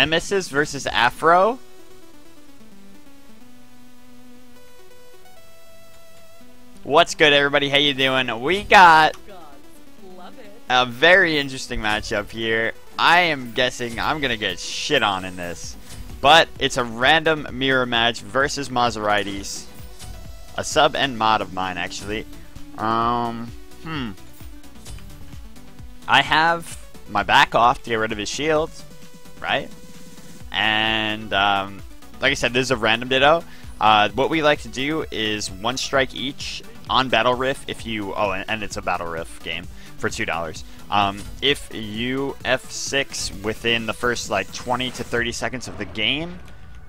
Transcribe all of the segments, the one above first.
Nemesis versus Afro? What's good, everybody? How you doing? We got a very interesting matchup here. I am guessing I'm gonna get shit on in this, but it's a random mirror match versus Maserati's, a sub and mod of mine actually. I have my back off to get rid of his shield, right? And like I said, this is a random ditto. What we like to do is one strike each on Battle Riff if you... Oh, and it's a Battle Riff game for $2. If you F6 within the first, like, 20 to 30 seconds of the game...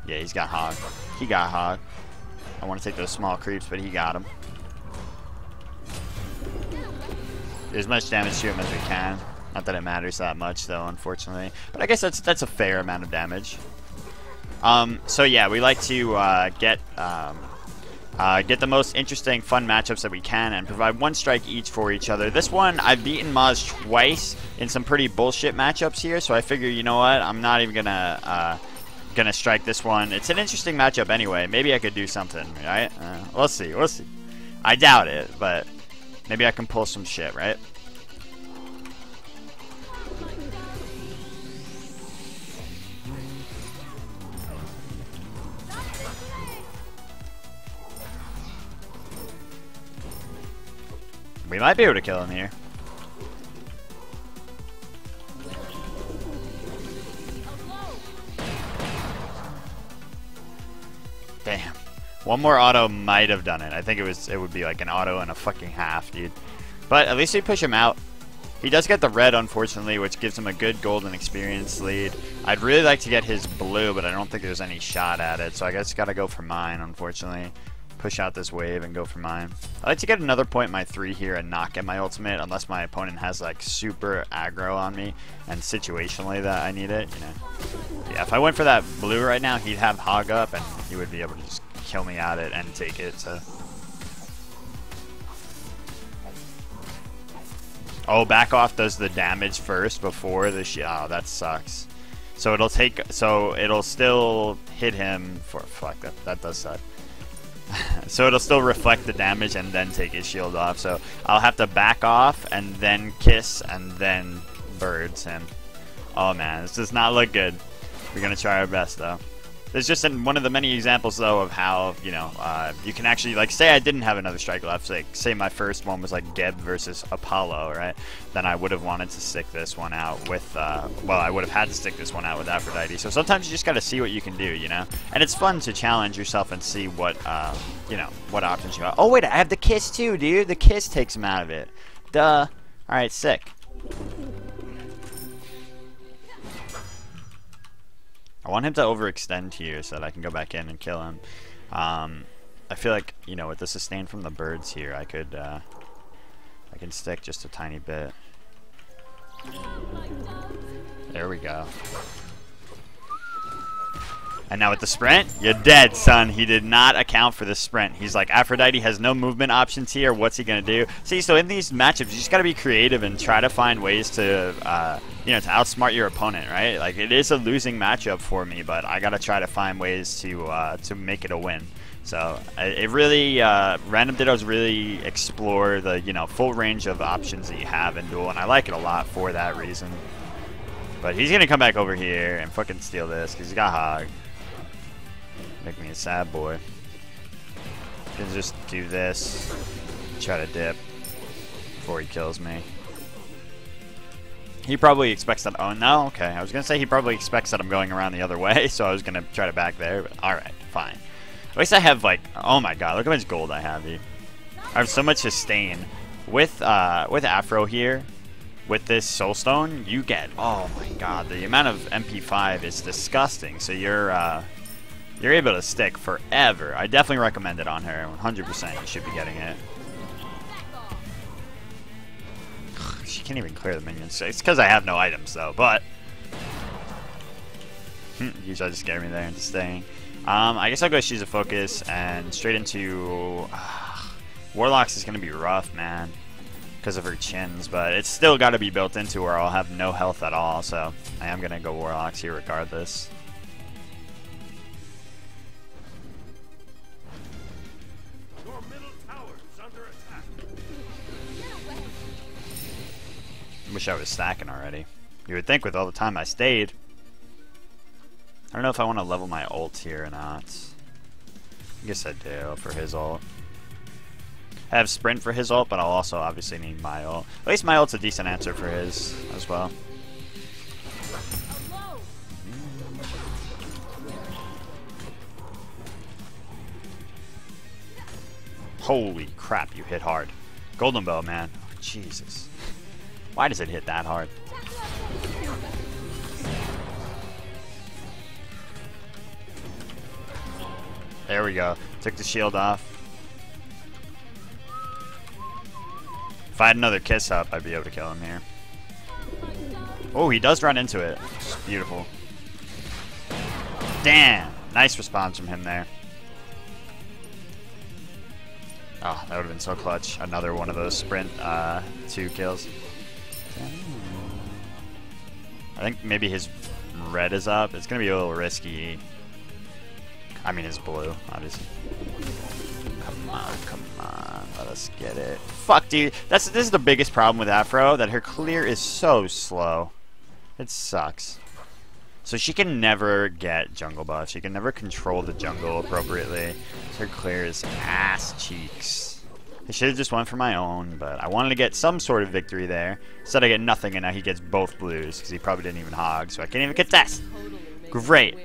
Yeah, he's got Hog. He got Hog. I want to take those small creeps, but he got him. Do as much damage to him as we can. Not that it matters that much, though, unfortunately. But I guess that's a fair amount of damage. So yeah, we like to get the most interesting, fun matchups that we can and provide one strike each for each other. This one, I've beaten Maz twice in some pretty bullshit matchups here, so I figure, you know what, I'm not even gonna strike this one. It's an interesting matchup anyway. Maybe I could do something, right? We'll see, we'll see. I doubt it, but maybe I can pull some shit, right? We might be able to kill him here. Damn. One more auto might have done it. I think it would be like an auto and a fucking half, dude. But at least we push him out. He does get the red, unfortunately, which gives him a good golden experience lead. I'd really like to get his blue, but I don't think there's any shot at it. So I guess gotta go for mine, unfortunately. Push out this wave and go for mine. I like to get another point in my 3 here and not get my ultimate unless my opponent has like super aggro on me and situationally that I need it, you know. Yeah, if I went for that blue right now, he'd have Hog up and he would be able to just kill me at it and take it, so. Oh, back off does the damage first before the oh, that sucks. So it'll take, so it'll still hit him for, fuck, that does suck. So it'll still reflect the damage and then take his shield off. So I'll have to back off and then kiss and then birds him. Oh man, this does not look good. We're gonna try our best though. There's just one of the many examples though of how, you know, you can actually, like, say I didn't have another strike left. Like, say my first one was like Geb versus Apollo, right? Then I would have wanted to stick this one out with, well, I would have had to stick this one out with Aphrodite. So sometimes you just gotta see what you can do, you know? And it's fun to challenge yourself and see what, you know, what options you have. Oh wait, I have the kiss too, dude. The kiss takes him out of it. Duh. Alright, sick. I want him to overextend here so that I can go back in and kill him. I feel like, you know, with the sustain from the birds here, I could, I can stick just a tiny bit. There we go. And now with the sprint, you're dead, son. He did not account for the sprint. He's like, Aphrodite has no movement options here. What's he gonna do? See, so in these matchups, you just gotta be creative and try to find ways to, you know, to outsmart your opponent, right? Like, it is a losing matchup for me, but I gotta try to find ways to make it a win. So it really, random dittos really explore the, you know, full range of options that you have in duel, and I like it a lot for that reason. But he's gonna come back over here and fucking steal this because he's got Hog. Make me a sad boy. Can just do this. Try to dip before he kills me. He probably expects that. Oh no, okay. I was gonna say he probably expects that I'm going around the other way, so I was gonna try to back there. But all right, fine. At least I have like, oh my god, look how much gold I have here. I have so much sustain with Afro here. With this soul stone, you get, oh my god, the amount of MP5 is disgusting. So you're able to stick forever. I definitely recommend it on her. 100% you should be getting it. She can't even clear the minions. It's because I have no items, though, but... You tried to scare me there into staying. I guess I'll go She's a Focus and straight into... Warlocks is going to be rough, man. because of her chins, but it's still got to be built into her. I'll have no health at all, so I am going to go Warlocks here regardless. Your middle tower is under attack. Get away. Wish I was stacking already. You would think with all the time I stayed. I don't know if I want to level my ult here or not. I guess I do for his ult. I have sprint for his ult, but I'll also obviously need my ult. At least my ult's a decent answer for his as well. Holy crap, you hit hard. Golden Bow, man. Oh, Jesus. Why does it hit that hard? There we go. Took the shield off. If I had another kiss up, I'd be able to kill him here. Oh, he does run into it. It's beautiful. Damn! Nice response from him there. Oh, that would have been so clutch. Another one of those sprint 2 kills. I think maybe his red is up. It's going to be a little risky. I mean, his blue, obviously. Come on, come on, let us get it. Fuck, dude, this is the biggest problem with Afro, that her clear is so slow. It sucks. So she can never get jungle buff. She can never control the jungle appropriately. Her clear is ass cheeks. I should have just went for my own, but I wanted to get some sort of victory there. Instead I get nothing, and now he gets both blues, because he probably didn't even hog, so I can't even contest. Great.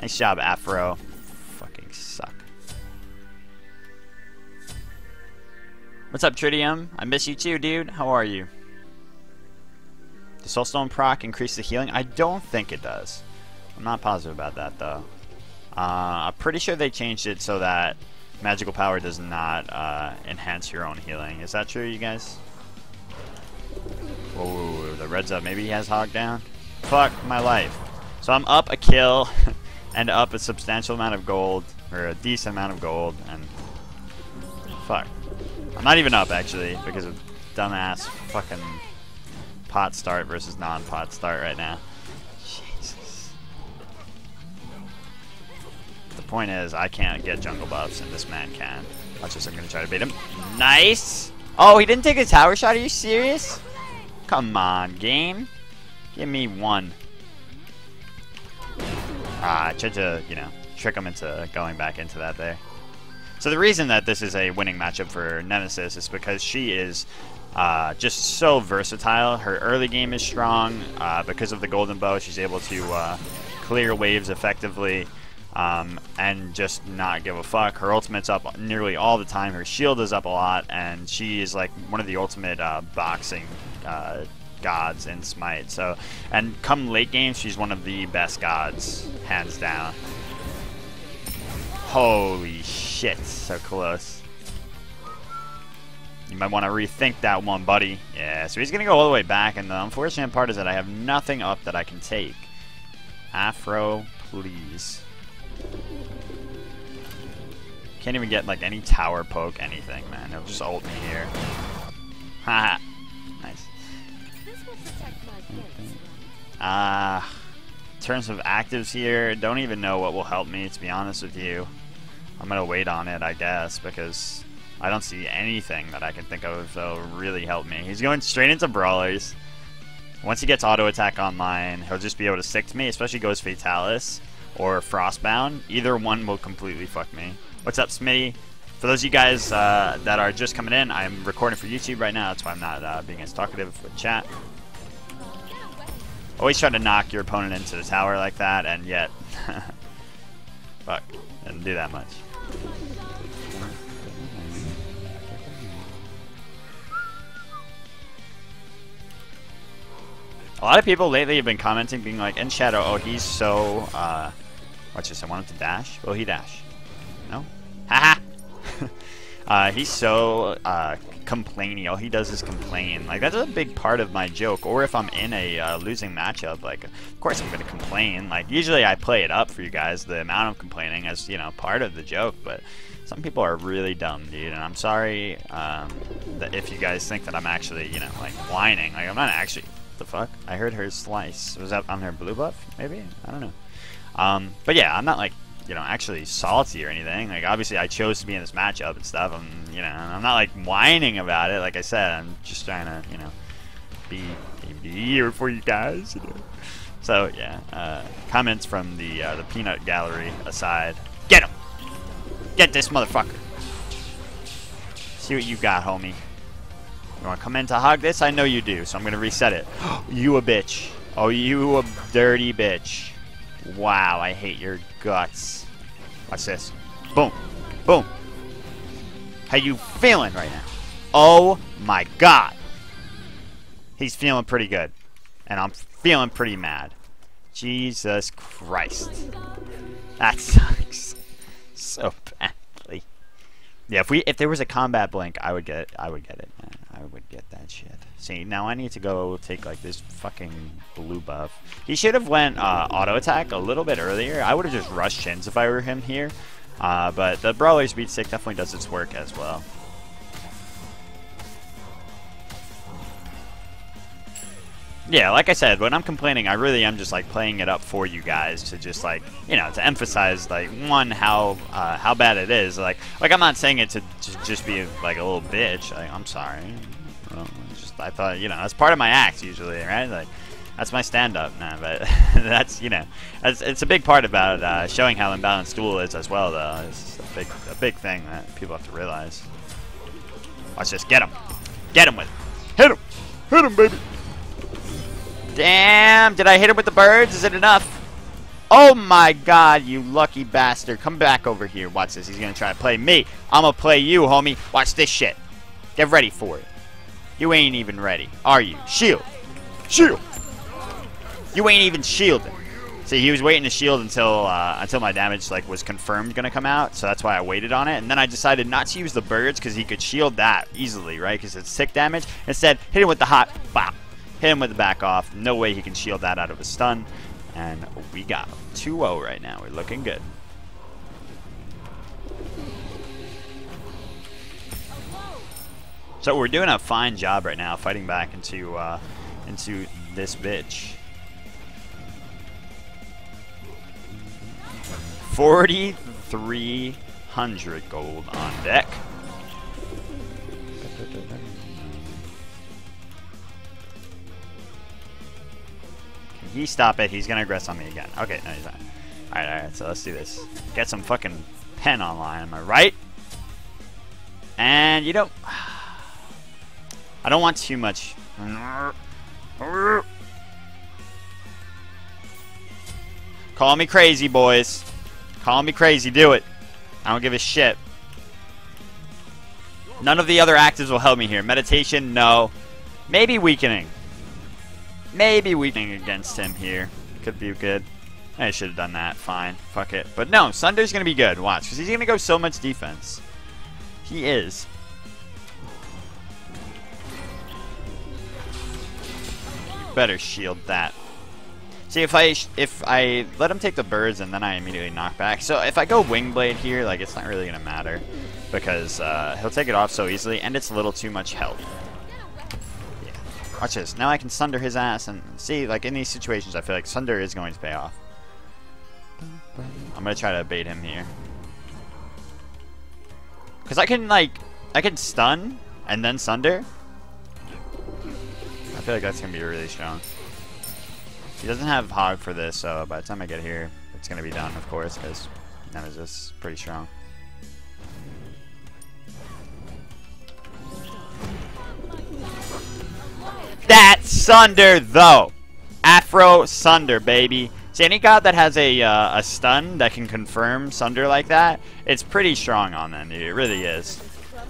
Nice job, Afro. Fucking suck. What's up, Tritium? I miss you too, dude. How are you? Does Soulstone proc increase the healing? I don't think it does. I'm not positive about that, though. I'm pretty sure they changed it so that magical power does not enhance your own healing. Is that true, you guys? Oh, the red's up. Maybe he has hog down? Fuck my life. So I'm up a kill and up a substantial amount of gold, or a decent amount of gold, and fuck. I'm not even up, actually, because of dumbass fucking pot start versus non-pot start right now. Jesus. The point is, I can't get jungle buffs, and this man can. Watch this, I'm gonna try to bait him. Nice! Oh, he didn't take a tower shot? Are you serious? Come on, game. Give me one. I tried to, you know, trick him into going back into that there. So the reason that this is a winning matchup for Nemesis is because she is just so versatile. Her early game is strong. Because of the Golden Bow, she's able to clear waves effectively and just not give a fuck. Her ultimate's up nearly all the time. Her shield is up a lot, and she is like one of the ultimate boxing gods in SMITE. So, and come late game, she's one of the best gods, hands down. Holy shit, so close. You might want to rethink that one, buddy. Yeah, so he's going to go all the way back, and the unfortunate part is that I have nothing up that I can take. Afro, please. Can't even get, like, any tower poke, anything, man. It'll just ult me here. Haha. Nice. Ah. In terms of actives here, don't even know what will help me, to be honest with you. I'm gonna wait on it, I guess, because I don't see anything that I can think of that'll really help me. He's going straight into Brawlers. Once he gets auto attack online, he'll just be able to stick to me, especially goes Fatalis or Frostbound. Either one will completely fuck me. What's up, Smitty? For those of you guys that are just coming in, I'm recording for YouTube right now. That's why I'm not being as talkative with chat. Always try to knock your opponent into the tower like that, and yet... fuck, didn't do that much. A lot of people lately have been commenting, being like, in Shadow, oh, he's so... watch this, I want him to dash. Will he dash? No? Haha! He's so complainy. All he does is complain. Like, that's a big part of my joke. Or if I'm in a losing matchup, like, of course I'm gonna complain. Like, usually I play it up for you guys, the amount of complaining, as, you know, part of the joke. But some people are really dumb, dude, and I'm sorry that if you guys think that I'm actually, you know, like, whining. Like, I'm not actually. The fuck? I heard her slice. Was that on her blue buff? Maybe? I don't know. But yeah, I'm not, like, you know, actually salty or anything. Like, obviously I chose to be in this matchup and stuff. I'm, you know, I'm not, like, whining about it. Like I said, I'm just trying to, you know, be here for you guys. You know? So yeah, comments from the peanut gallery aside. Get him! Get this motherfucker! See what you got, homie. You wanna come in to hog this? I know you do, so I'm gonna reset it. You a bitch. Oh, you a dirty bitch. Wow, I hate your guts. Watch this. Boom. Boom. How you feeling right now? Oh my god. He's feeling pretty good. And I'm feeling pretty mad. Jesus Christ. That sucks. So badly. Yeah, if there was a combat blink, I would get it, man. I would get that shit. See, now I need to go take, like, this fucking blue buff. He should have went auto attack a little bit earlier. I would have just rushed chins if I were him here. But the Brawler speed stick definitely does its work as well. Yeah, like I said, when I'm complaining, I really am just, like, playing it up for you guys to just, like, you know, to emphasize, like, one, how bad it is. Like I'm not saying it to just be, like, a little bitch. Like, I'm sorry. Well, I thought, you know, that's part of my act usually, right? Like, that's my stand-up now, but that's, you know, it's a big part about showing how imbalanced duel is as well, though. It's a big thing that people have to realize. Let's just get him. Get him with it. Hit him. Hit him, baby. Damn, did I hit him with the birds? Is it enough? Oh my god, you lucky bastard. Come back over here. Watch this. He's going to try to play me. I'm going to play you, homie. Watch this shit. Get ready for it. You ain't even ready, are you? Shield. Shield. You ain't even shielding. See, he was waiting to shield until my damage, like, was confirmed going to come out, so that's why I waited on it. And then I decided not to use the birds because he could shield that easily, right, because it's tick damage. Instead, hit him with the hot bop. Hit him with the back off. No way he can shield that out of his stun. And we got him. 2-0 right now. We're looking good. So we're doing a fine job right now fighting back into this bitch. 4,300 gold on deck. He stop it. He's gonna aggress on me again. Okay, no, he's not. Alright, alright, so let's do this. Get some fucking pen online, am I right? And you don't. I don't want too much. Call me crazy, boys. Call me crazy. Do it. I don't give a shit. None of the other actives will help me here. Meditation, no. Maybe weakening. Maybe weakening against him here. Could be good. I should have done that. Fine. Fuck it. But no, Sunder's going to be good. Watch. Because he's going to go so much defense. He is. You better shield that. See, if I let him take the birds and then I immediately knock back. So if I go Wing Blade here, like, it's not really going to matter. Because he'll take it off so easily. And it's a little too much health. Watch this. Now I can Sunder his ass, and see, like, in these situations, I feel like Sunder is going to pay off. I'm going to try to bait him here. Because I can, like, I can stun and then Sunder. I feel like that's going to be really strong. He doesn't have Hog for this, so by the time I get here, it's going to be done, of course, because Nemesis is pretty strong. That Sunder, though. Afro Sunder, baby. See, any god that has a stun that can confirm Sunder like that, it's pretty strong on them, dude. It really is.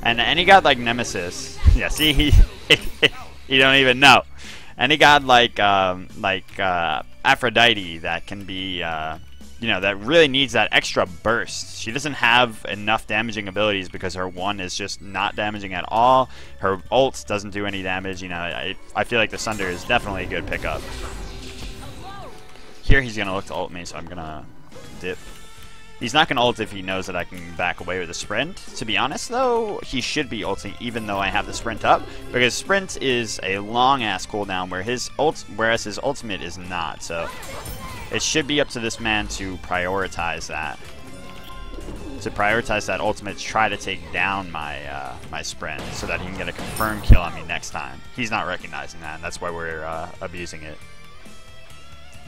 And any god like Nemesis, yeah, see, he you don't even know. Any god like Aphrodite that can be you know, that really needs that extra burst. She doesn't have enough damaging abilities because her one is just not damaging at all. Her ults doesn't do any damage. You know, I feel like the Sunder is definitely a good pickup. Here he's going to look to ult me, so I'm going to dip. He's not going to ult if he knows that I can back away with a sprint. To be honest, though, he should be ulting even though I have the sprint up, because sprint is a long-ass cooldown, whereas his ultimate is not. So it should be up to this man to prioritize that. To prioritize that ultimate, try to take down my my sprint so that he can get a confirmed kill on me next time. He's not recognizing that, and that's why we're abusing it.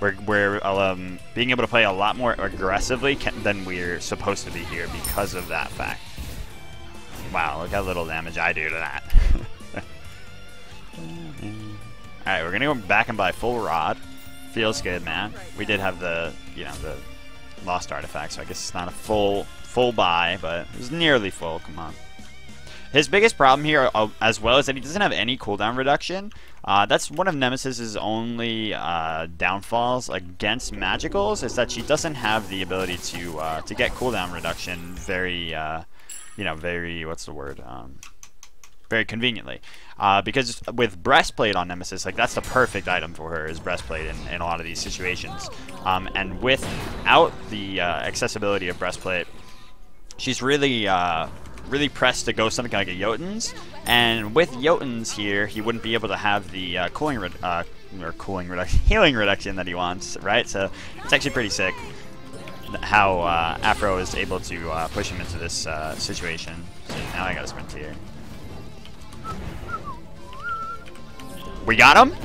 We're being able to play a lot more aggressively than we're supposed to be here because of that fact. Wow, look how little damage I do to that. Alright, we're going to go back and buy full rod. Feels good, man. We did have the, you know, the lost artifact, so I guess it's not a full buy, but it was nearly full. Come on. His biggest problem here, as well, is that he doesn't have any cooldown reduction. That's one of Nemesis's only downfalls against Magicals, is that she doesn't have the ability to get cooldown reduction very, you know, very, what's the word, very conveniently. Because with Breastplate on Nemesis, like, that's the perfect item for her, is Breastplate in a lot of these situations. And without the accessibility of Breastplate, she's really... really pressed to go something like a Jotun's, and with Jotun's here, he wouldn't be able to have the healing reduction that he wants, right? So it's actually pretty sick how Afro is able to push him into this situation. So now I gotta sprint here. We got him?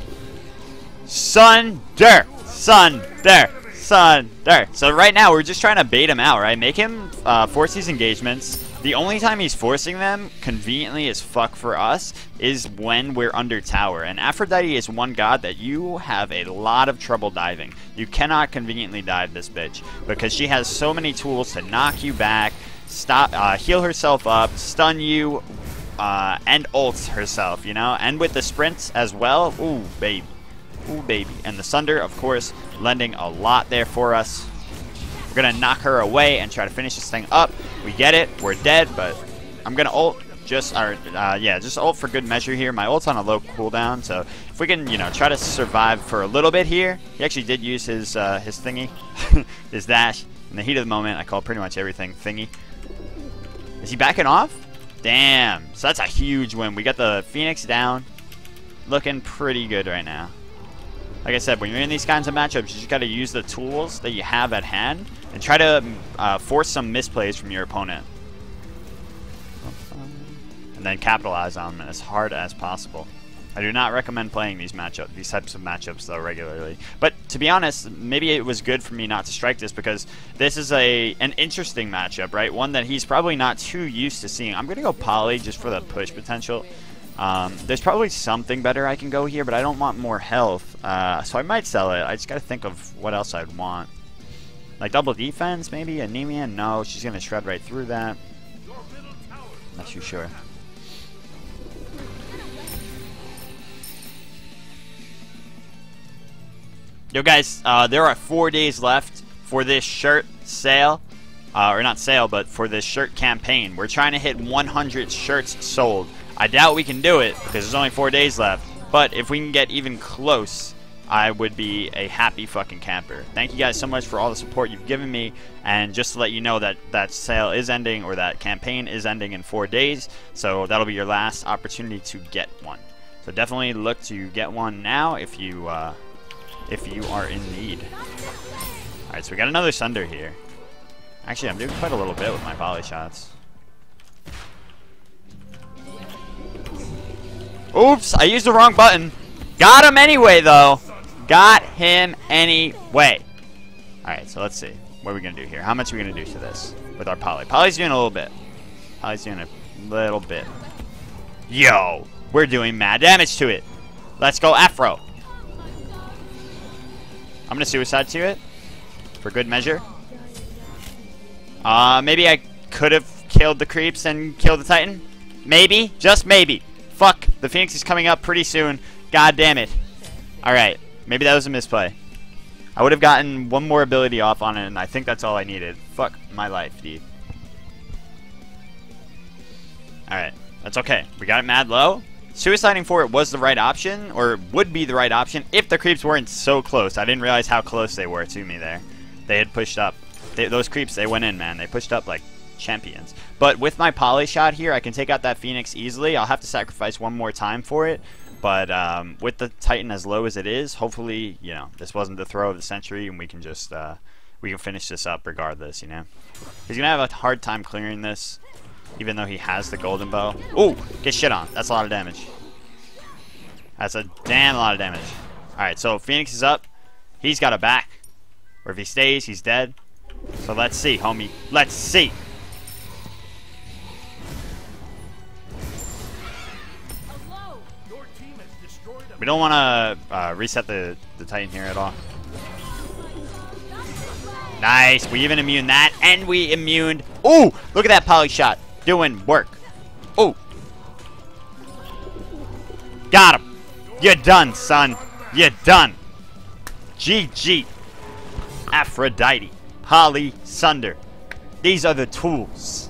Sunder! Sunder! Sunder! So right now we're just trying to bait him out, right? Make him force these engagements. The only time he's forcing them, conveniently as fuck for us, is when we're under tower. And Aphrodite is one god that you have a lot of trouble diving. You cannot conveniently dive this bitch, because she has so many tools to knock you back, stop, heal herself up, stun you, and ults herself, you know? And with the sprints as well, ooh, baby. Ooh, baby. And the Sunder, of course, lending a lot there for us. We're gonna knock her away and try to finish this thing up. We get it, we're dead, but I'm gonna ult just ult for good measure here. My ult's on a low cooldown, so if we can, you know, try to survive for a little bit here. He actually did use his thingy, his dash. In the heat of the moment, I call pretty much everything thingy. Is he backing off? Damn, so that's a huge win. We got the Phoenix down, looking pretty good right now. Like I said, when you're in these kinds of matchups, you just gotta use the tools that you have at hand and try to force some misplays from your opponent. And then capitalize on them as hard as possible. I do not recommend playing these types of matchups, though, regularly. But to be honest, maybe it was good for me not to strike this, because this is an interesting matchup, right? One that he's probably not too used to seeing. I'm gonna go Polly just for the push potential. There's probably something better I can go here, but I don't want more health, so I might sell it. I just gotta think of what else I'd want. Like double defense, maybe? Anemia? No, she's gonna shred right through that. Not too sure. Yo guys, there are 4 days left for this shirt sale. Or not sale, but for this shirt campaign. We're trying to hit 100 shirts sold. I doubt we can do it because there's only 4 days left, but if we can get even close, I would be a happy fucking camper. Thank you guys so much for all the support you've given me, and just to let you know that that sale is ending, or that campaign is ending in 4 days, so that'll be your last opportunity to get one. So definitely look to get one now if you are in need. Alright, so we got another Sunder here. Actually, I'm doing quite a little bit with my volley shots. Oops, I used the wrong button. Got him anyway, though. Got him anyway. Alright, so let's see. What are we going to do here? How much are we going to do to this with our Polly? Polly's doing a little bit. Polly's doing a little bit. Yo, we're doing mad damage to it. Let's go, Afro. I'm going to suicide to it for good measure. Maybe I could have killed the creeps and killed the Titan. Maybe. Just maybe. Fuck, the Phoenix is coming up pretty soon. God damn it. Alright, maybe that was a misplay. I would have gotten one more ability off on it, and I think that's all I needed. Fuck my life, dude. Alright, that's okay. We got it mad low. Suiciding for it was the right option, or would be the right option, if the creeps weren't so close. I didn't realize how close they were to me there. They had pushed up. Those creeps, they went in, man. They pushed up like champions. But with my poly shot here, I can take out that Phoenix easily. I'll have to sacrifice one more time for it. But with the Titan as low as it is, hopefully, you know, this wasn't the throw of the century, and we can just, we can finish this up regardless, you know. He's gonna have a hard time clearing this, even though he has the Golden Bow. Ooh, get shit on. That's a lot of damage. That's a damn lot of damage. Alright, so Phoenix is up. He's got a back. Or if he stays, he's dead. So let's see, homie. Let's see. We don't want to reset the Titan here at all. Nice. We even immune that. And we immuned. Ooh, look at that poly shot. Doing work. Ooh. Got him. You're done, son. You're done. GG. Aphrodite. Polly. Sunder. These are the tools.